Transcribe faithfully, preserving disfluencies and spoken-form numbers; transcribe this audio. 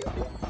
Yeah.